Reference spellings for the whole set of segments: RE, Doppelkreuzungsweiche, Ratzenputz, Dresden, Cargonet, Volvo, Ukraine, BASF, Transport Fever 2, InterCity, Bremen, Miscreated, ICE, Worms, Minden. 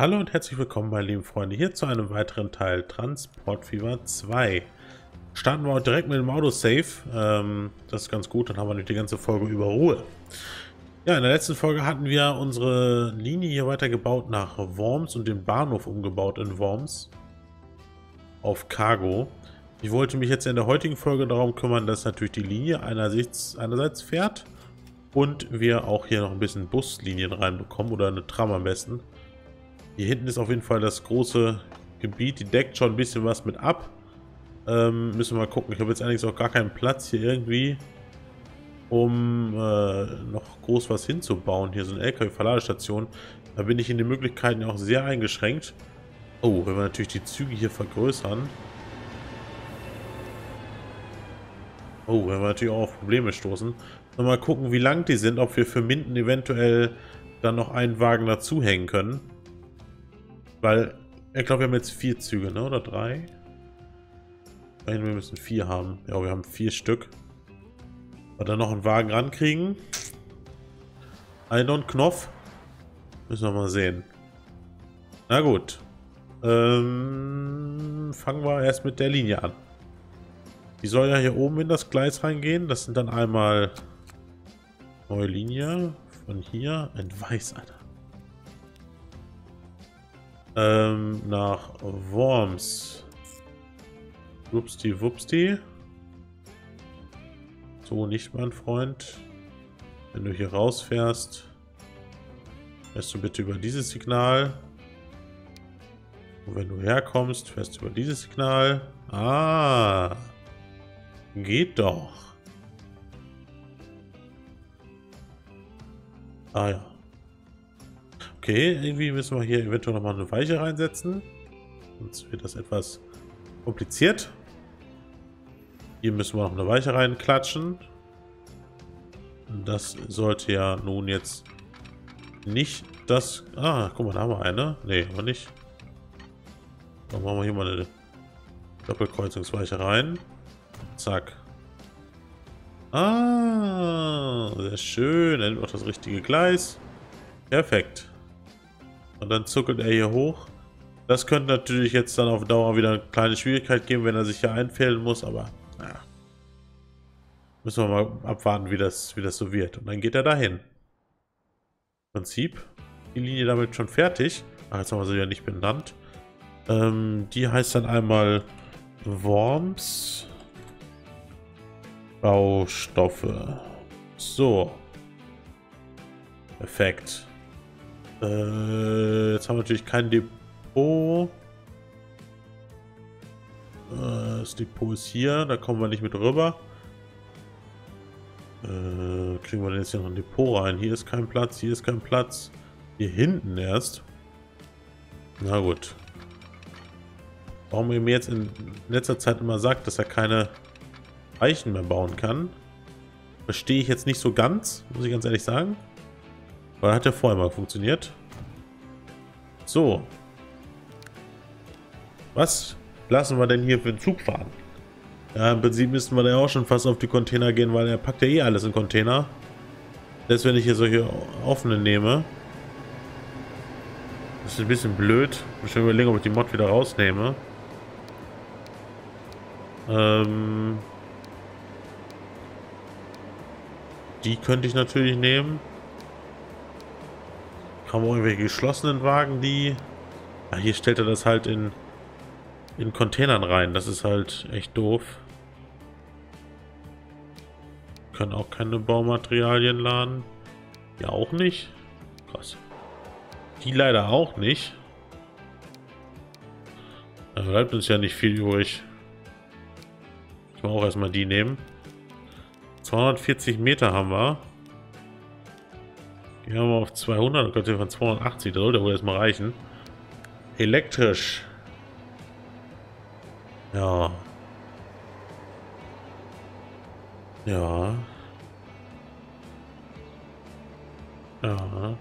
Hallo und herzlich willkommen, meine lieben Freunde, hier zu einem weiteren Teil Transport Fever 2. Starten wir direkt mit dem Autosave. Das ist ganz gut, dann haben wir nicht die ganze Folge über Ruhe. Ja, in der letzten Folge hatten wir unsere Linie hier weiter gebaut nach Worms und den Bahnhof umgebaut in Worms auf Cargo. Ich wollte mich jetzt in der heutigen Folge darum kümmern, dass natürlich die Linie einerseits fährt und wir auch hier noch ein bisschen Buslinien reinbekommen oder eine Tram am besten. Hier hinten ist auf jeden Fall das große Gebiet, die deckt schon ein bisschen was mit ab. Müssen wir mal gucken. Ich habe jetzt eigentlich auch gar keinen Platz hier irgendwie, um noch groß was hinzubauen. Hier so eine LKW-Verladestation. Da bin ich in den Möglichkeiten auch sehr eingeschränkt. Oh, wenn wir natürlich die Züge hier vergrößern. Oh, wenn wir natürlich auch auf Probleme stoßen. Mal gucken, wie lang die sind, ob wir für Minden eventuell dann noch einen Wagen dazu hängen können. Weil, ich glaube, wir haben jetzt 4 Züge, ne? Oder 3? Nein, wir müssen 4 haben. Ja, wir haben 4 Stück. Und dann noch einen Wagen rankriegen. Ein und Knopf. Müssen wir mal sehen. Na gut. Fangen wir erst mit der Linie an. Die soll ja hier oben in das Gleis reingehen. Das sind dann einmal neue Linie. Von hier in Weiß, Alter. Nach Worms. Wupsti, wupsti. So nicht, mein Freund. Wenn du hier rausfährst, fährst du bitte über dieses Signal. Und wenn du herkommst, fährst du über dieses Signal. Ah, geht doch. Ah ja. Okay, irgendwie müssen wir hier eventuell nochmal eine Weiche reinsetzen. Sonst wird das etwas kompliziert. Hier müssen wir noch eine Weiche reinklatschen. Das sollte ja nun jetzt nicht das... Ah, guck mal, da haben wir eine. Nee, aber nicht. Dann machen wir hier mal eine Doppelkreuzungsweiche rein. Zack. Ah, sehr schön. Dann nimmt auch das richtige Gleis. Perfekt. Und dann zuckelt er hier hoch. Das könnte natürlich jetzt dann auf Dauer wieder eine kleine Schwierigkeit geben, wenn er sich hier einfädeln muss, aber naja. Müssen wir mal abwarten, wie das so wird. Und dann geht er dahin. Im Prinzip die Linie damit schon fertig. Ach, jetzt haben wir sie ja nicht benannt. Die heißt dann einmal Worms Baustoffe. So. Perfekt. Jetzt haben wir natürlich kein Depot. Das Depot ist hier, da kommen wir nicht mit rüber. Kriegen wir denn jetzt hier noch ein Depot rein? Hier ist kein Platz, hier ist kein Platz. Hier hinten erst. Na gut. Warum man mir jetzt in letzter Zeit immer sagt, dass er keine Weichen mehr bauen kann, verstehe ich jetzt nicht so ganz, muss ich ganz ehrlich sagen. Weil hat ja vorher mal funktioniert. So. Was lassen wir denn hier für den Zug fahren? Ja, im Prinzip müssten wir da auch schon fast auf die Container gehen, weil er packt ja eh alles in Container. Selbst wenn ich hier solche offene nehme. Das ist ein bisschen blöd. Ich muss schon überlegen, ob ich die Mod wieder rausnehme. Die könnte ich natürlich nehmen. Haben wir irgendwelche geschlossenen Wagen, die... Ah, hier stellt er das halt in Containern rein. Das ist halt echt doof. Können auch keine Baumaterialien laden. Ja, auch nicht. Krass. Die leider auch nicht. Da bleibt uns ja nicht viel übrig. Ich will auch erstmal die nehmen. 240 Meter haben wir. Hier haben wir auf 200, dann könnte von 280, da sollte wohl erstmal reichen. Elektrisch. Ja. Ja. Ja.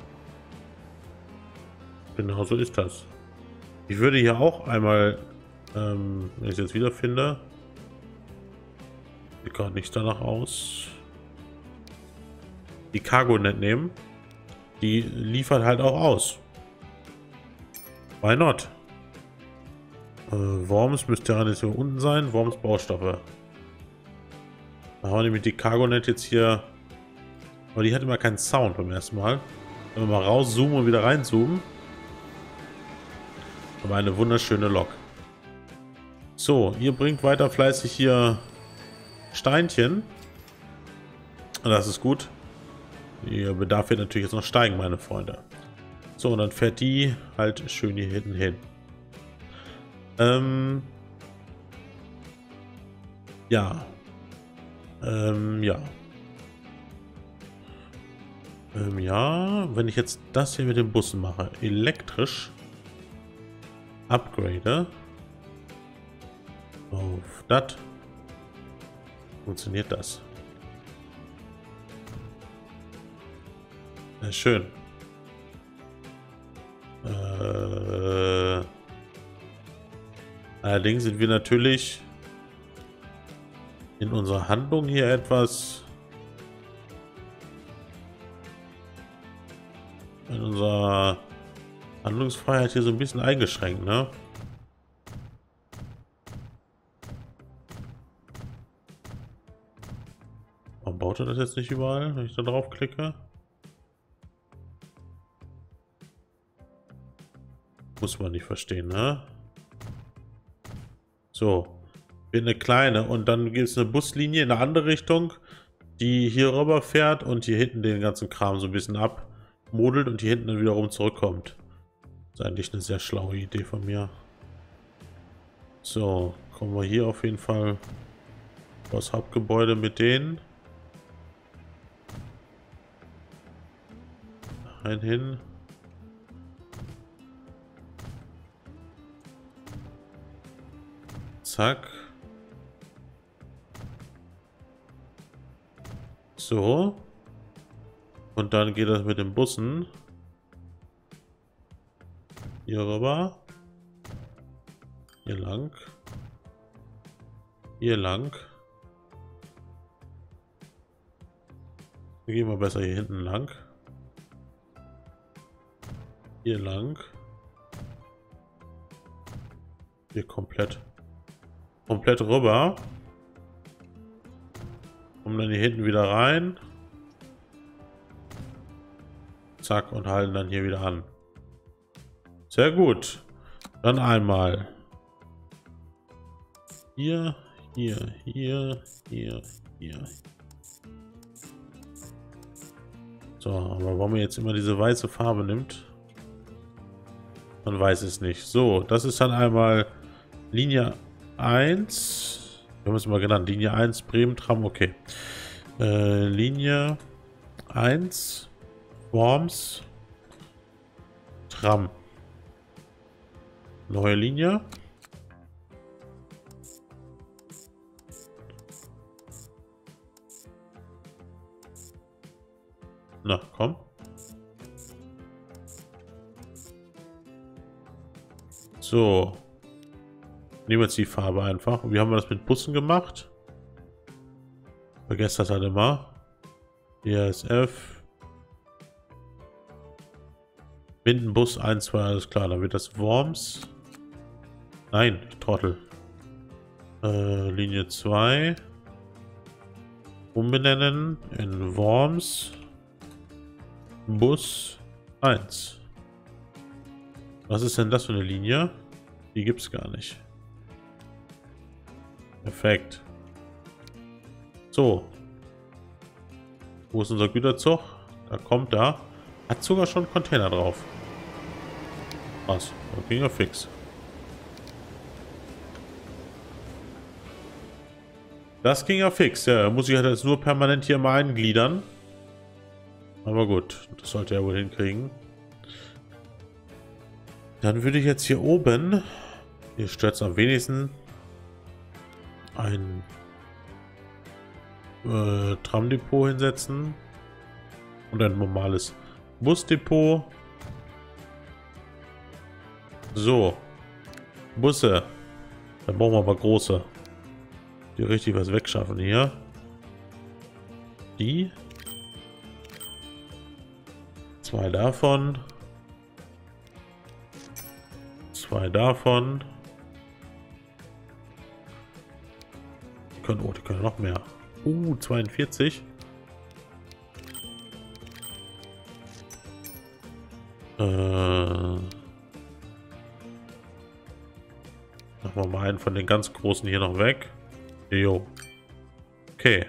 Genau so ist das. Ich würde hier auch einmal, wenn ich es jetzt wieder finde, sieht gerade nicht danach aus, die Cargo-Net nehmen. Die liefert halt auch aus. Why not? Worms müsste ja nicht so unten sein. Worms Baustoffe. Da haben wir mit die Cargonet jetzt hier. Aber die hat immer keinen Sound beim ersten Mal. Wenn wir mal rauszoomen und wieder reinzoomen. Aber eine wunderschöne Lok. So, ihr bringt weiter fleißig hier Steinchen. Das ist gut. Ihr Bedarf wird natürlich jetzt noch steigen, meine Freunde. So, und dann fährt die halt schön hier hinten hin. Wenn ich jetzt das hier mit den Bussen mache, elektrisch upgrade auf das, funktioniert das. Sehr schön. Allerdings sind wir natürlich in unserer Handlung hier etwas, in unserer Handlungsfreiheit hier so ein bisschen eingeschränkt, ne? Warum baut er das jetzt nicht überall, wenn ich da drauf klicke? Muss man nicht verstehen, ne? So, eine kleine und dann gibt es eine Buslinie in eine andere Richtung, die hier rüber fährt und hier hinten den ganzen Kram so ein bisschen abmodelt und hier hinten dann wiederum zurückkommt. Das ist eigentlich eine sehr schlaue Idee von mir. So, kommen wir hier auf jeden Fall aus Hauptgebäude mit denen. Rein hin. Zack. So. Und dann geht das mit den Bussen hier rüber. Hier lang. Hier lang. Dann gehen wir besser hier hinten lang. Hier lang. Hier komplett. Komplett rüber. Kommen dann hier hinten wieder rein. Zack und halten dann hier wieder an. Sehr gut. Dann einmal. Hier, hier, hier, hier, hier. So, aber warum ihr jetzt immer diese weiße Farbe nimmt, man weiß es nicht. So, das ist dann einmal Linie 1, wir haben es mal genannt, Linie 1 Bremen Tram, okay. Linie 1 Worms Tram. Neue Linie. Na, komm. So. Nehmen wir jetzt die Farbe einfach. Und wie haben wir das mit Bussen gemacht? Vergesst das halt immer. BASF. Minden Bus 1, 2, alles klar. Dann wird das Worms. Nein, ich Trottel. Linie 2. Umbenennen in Worms. Bus 1. Was ist denn das für eine Linie? Die gibt es gar nicht. Perfekt. So. Wo ist unser Güterzug? Da kommt da. Hat sogar schon Container drauf. Was? Da ging ja fix. Das ging ja fix. Ja, muss ich halt jetzt nur permanent hier mal eingliedern. Aber gut, das sollte er wohl hinkriegen. Dann würde ich jetzt hier oben, hier stört es am wenigsten, ein Tramdepot hinsetzen und ein normales Busdepot. So, Busse. Da brauchen wir aber große, die richtig was wegschaffen hier. Die. Zwei davon. 2 davon. Die können, oh, die können noch mehr. 42. Machen wir mal einen von den ganz großen hier noch weg. Jo. Okay.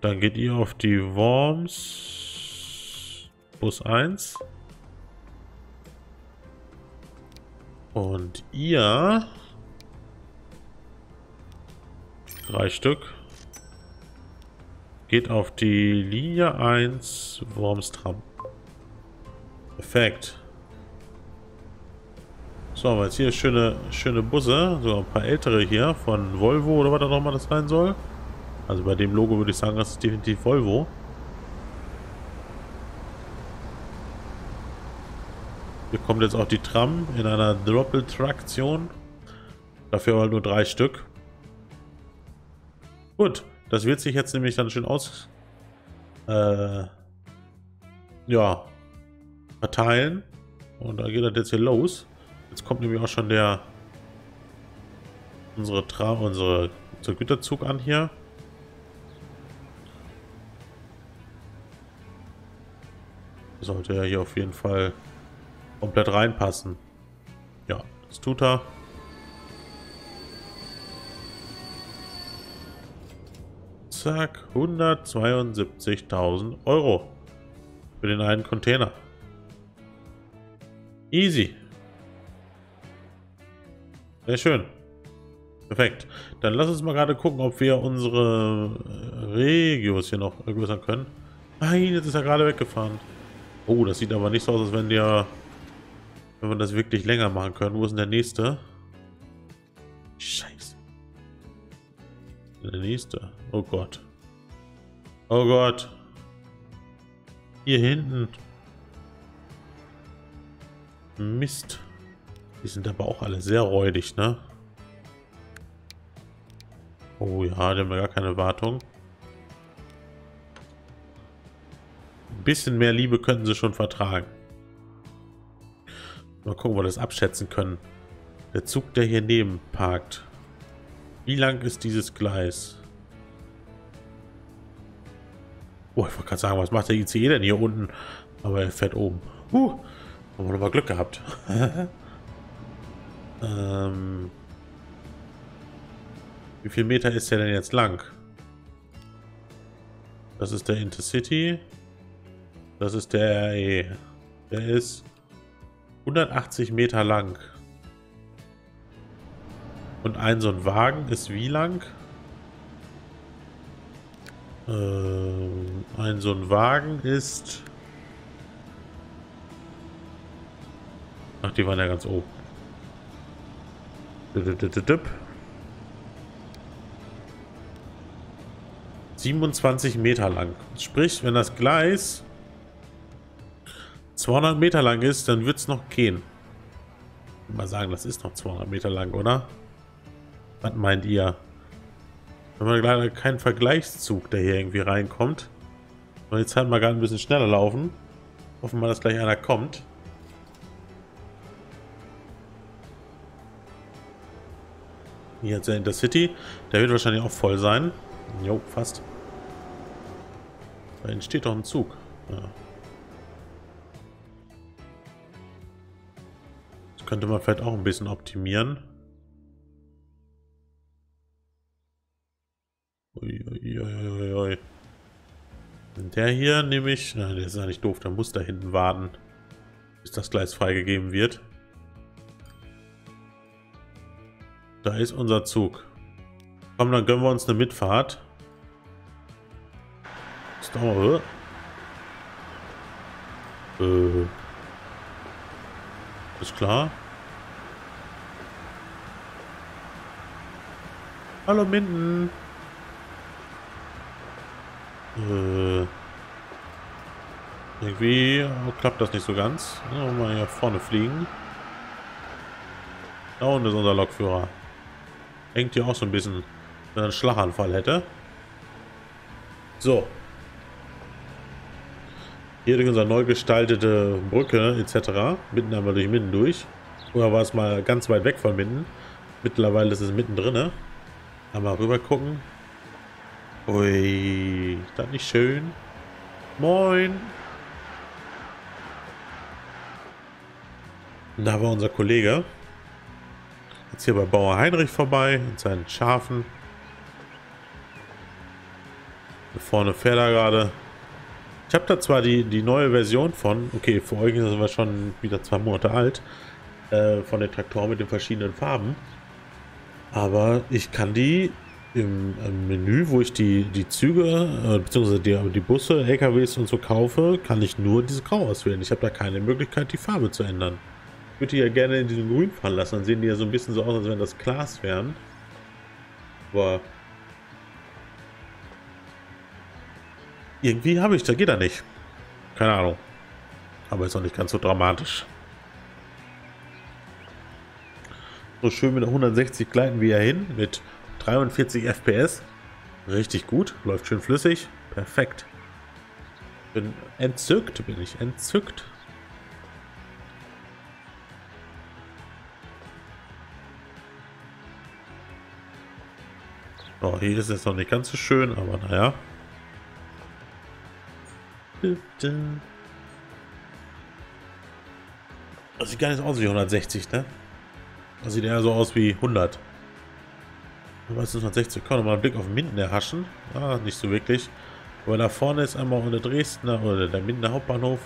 Dann geht ihr auf die Worms. Bus 1. Und ihr 3 Stück. Geht auf die Linie 1 Worms Tram. Perfekt. So, haben wir jetzt hier schöne Busse. So ein paar ältere hier von Volvo oder was da nochmal das sein soll. Also bei dem Logo würde ich sagen, das ist definitiv Volvo. Hier kommt jetzt auch die Tram in einer Doppeltraktion. Dafür aber nur 3 Stück. Gut, das wird sich jetzt nämlich dann schön aus ja, verteilen. Und da geht das jetzt hier los. Jetzt kommt nämlich auch schon der unser Güterzug an hier. Sollte ja hier auf jeden Fall komplett reinpassen. Ja, das tut er. Zack, 172.000 Euro für den einen Container. Easy. Sehr schön. Perfekt. Dann lass uns mal gerade gucken, ob wir unsere Regios hier noch vergrößern können. Nein, jetzt ist er gerade weggefahren. Oh, das sieht aber nicht so aus, als wenn wir das wirklich länger machen können. Wo ist denn der nächste? Scheiße. Der nächste. Oh Gott. Oh Gott. Hier hinten. Mist. Die sind aber auch alle sehr räudig, ne? Oh ja, die haben ja gar keine Wartung. Bisschen mehr Liebe könnten sie schon vertragen. Mal gucken, ob wir das abschätzen können. Der Zug, der hier neben parkt. Wie lang ist dieses Gleis? Oh, ich wollte gerade sagen, was macht der ICE denn hier unten? Aber er fährt oben. Haben wir nochmal Glück gehabt. Wie viel Meter ist der denn jetzt lang? Das ist der InterCity. Das ist der RE. Der ist 180 Meter lang. Und ein so ein Wagen ist wie lang? Ein so ein Wagen ist... Ach, die waren ja ganz oben. Dip, dip, dip, dip. 27 Meter lang. Sprich, wenn das Gleis 200 Meter lang ist, dann wird es noch gehen. Ich würde mal sagen, das ist noch 200 Meter lang, oder? Was meint ihr? Wenn man leider keinen Vergleichszug, der hier irgendwie reinkommt. Und jetzt halt mal gerade ein bisschen schneller laufen. Hoffen wir, dass gleich einer kommt. Hier hat der InterCity. Der wird wahrscheinlich auch voll sein. Jo, fast. Da entsteht doch ein Zug. Ja. Könnte man vielleicht auch ein bisschen optimieren. Uiuiuiui. Der hier nehme ich... Nein, der ist ja nicht doof. Der muss da hinten warten, bis das Gleis freigegeben wird. Da ist unser Zug. Komm, dann gönnen wir uns eine Mitfahrt. Ist doch mal... Ist klar. Hallo Minden. Irgendwie klappt das nicht so ganz. Mal hier vorne fliegen. Da unten ist unser Lokführer. Hängt hier auch so ein bisschen, wenn er einen Schlaganfall hätte. So. Hier durch unsere neu gestaltete Brücke etc. Mitten einmal durch Minden durch. Früher war es mal ganz weit weg von Minden. Mittlerweile ist es mittendrin. Einmal rüber gucken. Ui, ist das nicht schön? Moin! Und da war unser Kollege. Jetzt hier bei Bauer Heinrich vorbei mit seinen Schafen. Da vorne fährt er gerade. Ich habe da zwar die neue Version von, okay, für euch sind wir schon wieder 2 Monate alt, von den Traktoren mit den verschiedenen Farben. Aber ich kann die im Menü, wo ich die Züge, beziehungsweise die Busse, LKWs und so kaufe, kann ich nur diese Grau auswählen. Ich habe da keine Möglichkeit, die Farbe zu ändern. Ich würde die ja gerne in diesem Grün fahren lassen, dann sehen die ja so ein bisschen so aus, als wenn das Glas wären. Aber irgendwie habe ich, da geht er nicht. Keine Ahnung. Aber ist auch nicht ganz so dramatisch. So schön mit 160 gleiten wir hin mit 43 FPS. Richtig gut, läuft schön flüssig. Perfekt. Bin ich entzückt. Oh, hier ist es noch nicht ganz so schön, aber naja. Das sieht gar nicht aus wie 160, ne? Das sieht eher so aus wie 100. Aber es ist 160. Kann nochmal einen Blick auf Minden erhaschen. Ah, nicht so wirklich. Aber da vorne ist einmal unter Dresdner oder der Mindener Hauptbahnhof.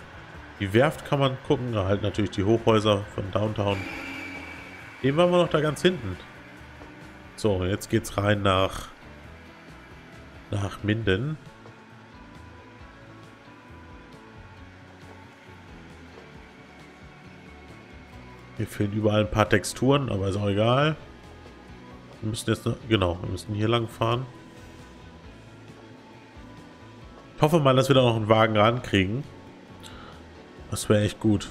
Die Werft kann man gucken. Da halt natürlich die Hochhäuser von Downtown. Eben waren wir noch da ganz hinten. So, jetzt geht's rein nach Minden. Hier fehlen überall ein paar Texturen, aber ist auch egal. Wir müssen jetzt noch, genau, wir müssen hier lang fahren. Ich hoffe mal, dass wir da noch einen Wagen rankriegen. Das wäre echt gut.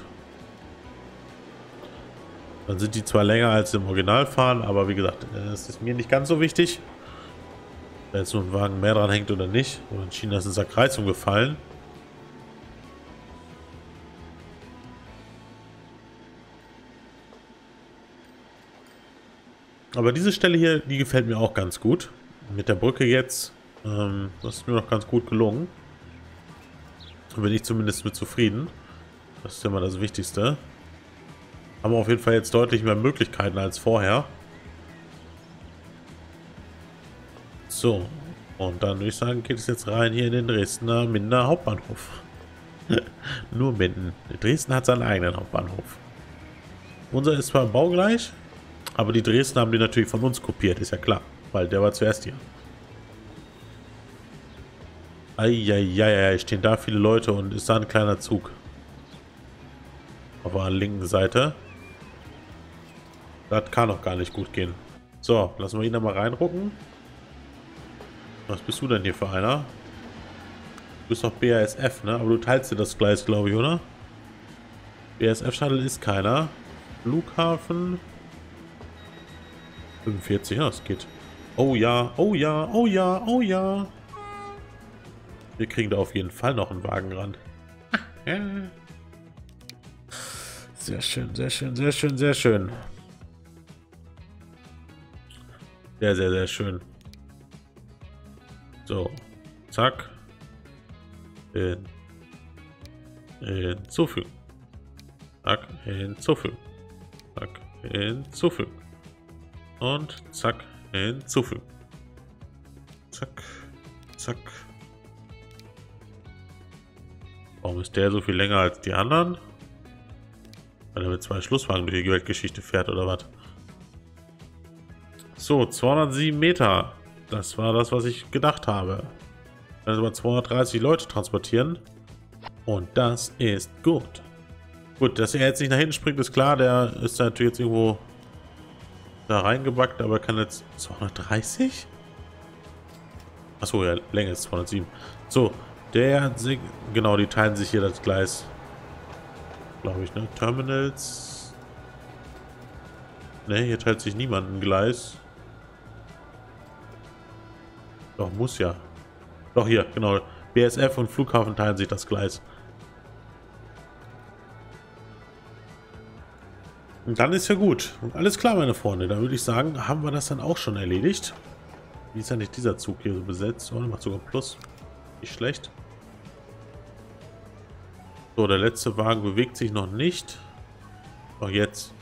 Dann sind die zwar länger als im Original fahren, aber wie gesagt, es ist mir nicht ganz so wichtig. Da jetzt nur ein Wagen mehr dran hängt oder nicht. Und in China ist unser Kreis umgefallen. Aber diese Stelle hier, die gefällt mir auch ganz gut. Mit der Brücke jetzt, das ist mir noch ganz gut gelungen. Da bin ich zumindest mit zufrieden. Das ist ja mal das Wichtigste. Haben wir auf jeden Fall jetzt deutlich mehr Möglichkeiten als vorher. So, und dann würde ich sagen, geht es jetzt rein hier in den Dresdner Mindener Hauptbahnhof. Nur Minden. Dresden hat seinen eigenen Hauptbahnhof. Unser ist zwar baugleich, aber die Dresdner haben die natürlich von uns kopiert, ist ja klar, weil der war zuerst hier. Eieiei, stehen da viele Leute und ist da ein kleiner Zug. Auf der linken Seite. Das kann doch gar nicht gut gehen. So, lassen wir ihn da mal reinrucken. Was bist du denn hier für einer? Du bist doch BASF, ne? Aber du teilst dir das Gleis, glaube ich, oder? BASF-Shuttle ist keiner. Flughafen. 45, ja, es geht. Oh ja, oh ja, oh ja, oh ja. Wir kriegen da auf jeden Fall noch einen Wagen ran. Sehr schön, sehr schön, sehr schön, sehr schön. Sehr, sehr, sehr schön. So, zack. Hinzufügen. Zack, hinzufügen. Zack, hinzufügen. Und zack, hinzufügen. Zack, zack. Warum ist der so viel länger als die anderen? Weil er mit 2 Schlusswagen durch die Weltgeschichte fährt oder was? So, 207 Meter. Das war das, was ich gedacht habe. Dann über 230 Leute transportieren. Und das ist gut. Gut, dass er jetzt nicht nach hinten springt, ist klar. Der ist natürlich jetzt irgendwo da reingebackt, aber kann jetzt 230? Achso, ja, Länge ist 207. So, der, genau, die teilen sich hier das Gleis, glaube ich, ne? Terminals. Ne, hier teilt sich niemand ein Gleis. Doch, muss ja. Doch, hier, genau. BASF und Flughafen teilen sich das Gleis. Und dann ist ja gut. Und alles klar, meine Freunde. Dann würde ich sagen, haben wir das dann auch schon erledigt. Wie ist ja nicht dieser Zug hier so besetzt? Oh, der macht sogar Plus. Nicht schlecht. So, der letzte Wagen bewegt sich noch nicht. Auch jetzt.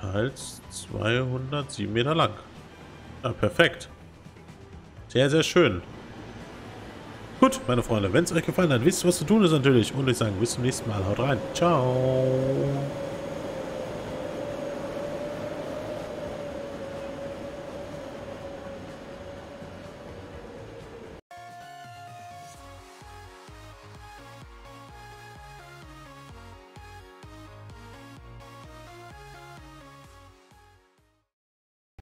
Teils 207 Meter lang. Ja, perfekt. Sehr, sehr schön. Gut, meine Freunde, wenn es euch gefallen hat, wisst ihr, was zu tun ist natürlich. Und ich sage, bis zum nächsten Mal. Haut rein. Ciao.